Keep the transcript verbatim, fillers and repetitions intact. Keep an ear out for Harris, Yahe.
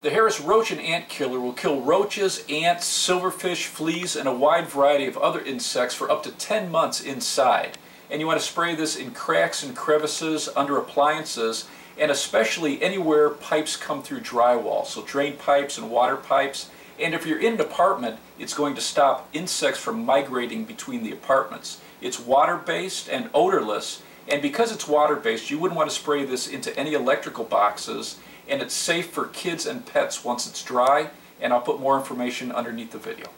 The Harris roach and ant killer will kill roaches, ants, silverfish, fleas, and a wide variety of other insects for up to ten months inside. And you want to spray this in cracks and crevices, under appliances, and especially anywhere pipes come through drywall, so drain pipes and water pipes. And if you're in an apartment, it's going to stop insects from migrating between the apartments. It's water-based and odorless, and because it's water-based, you wouldn't want to spray this into any electrical boxes, and it's safe for kids and pets once it's dry, and I'll put more information underneath the video.